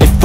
If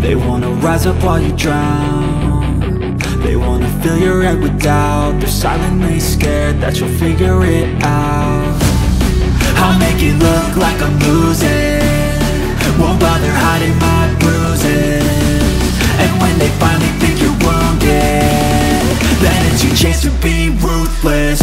They wanna rise up while you drown. They wanna fill your head with doubt. They're silently scared that you'll figure it out. I'll make it look like I'm losing. Won't bother hiding my bruises. And when they finally think you're wounded, then it's your chance to be ruthless.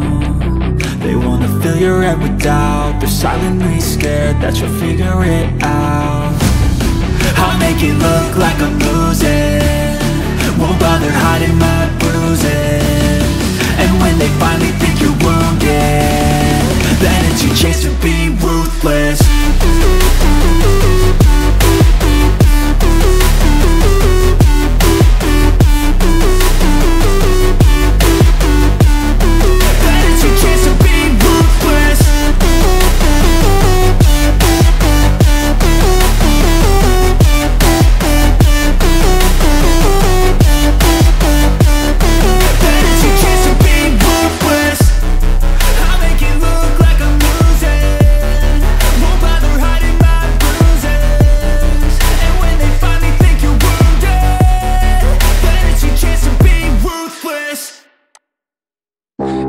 They wanna fill your head with doubt. They're silently scared that you'll figure it out. I'll make it look like I'm losing. Won't bother hiding my bruises. And when they finally think you're wounded, then it's your chance to be ruthless.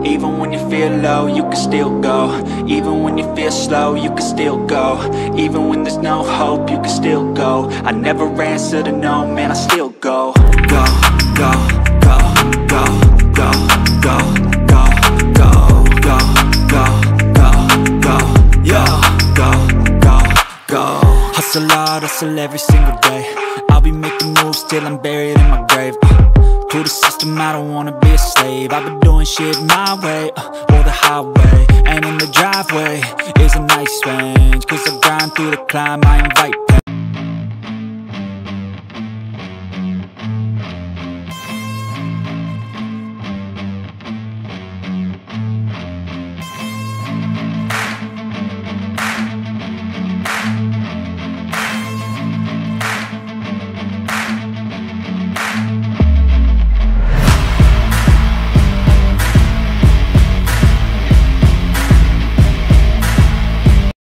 Even when you feel low, you can still go. Even when you feel slow, you can still go. Even when there's no hope, you can still go. I never answer to no, man, I still go. Go, go, go, go, go, go, go, go, go, go, go, go, yo, go, go, go. Hustle hard, hustle every single day. I'll be making moves till I'm buried in my grave. To the system, I don't wanna be a slave. I've been doing shit my way, or the highway. And in the driveway is a nice range. Cause I grind through the climb, I invite pain.